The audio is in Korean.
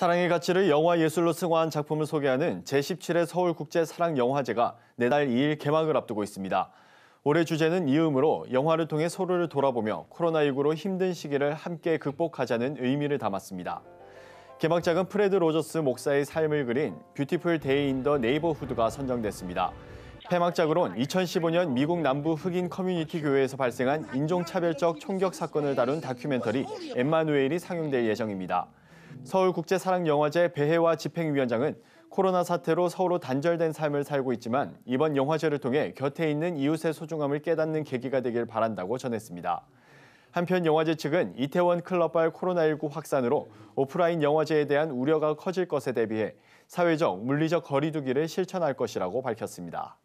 사랑의 가치를 영화예술로 승화한 작품을 소개하는 제17회 서울국제사랑영화제가 내달 2일 개막을 앞두고 있습니다. 올해 주제는 이음으로 영화를 통해 서로를 돌아보며 코로나19로 힘든 시기를 함께 극복하자는 의미를 담았습니다. 개막작은 프레드 로저스 목사의 삶을 그린 뷰티풀 데이 인 더 네이버후드가 선정됐습니다. 폐막작으론 2015년 미국 남부 흑인 커뮤니티 교회에서 발생한 인종차별적 총격 사건을 다룬 다큐멘터리 엠마누엘이 상영될 예정입니다. 서울국제사랑영화제 배혜화 집행위원장은 코로나 사태로 서로 단절된 삶을 살고 있지만 이번 영화제를 통해 곁에 있는 이웃의 소중함을 깨닫는 계기가 되길 바란다고 전했습니다. 한편 영화제 측은 이태원 클럽발 코로나19 확산으로 오프라인 영화제에 대한 우려가 커질 것에 대비해 사회적, 물리적 거리두기를 실천할 것이라고 밝혔습니다.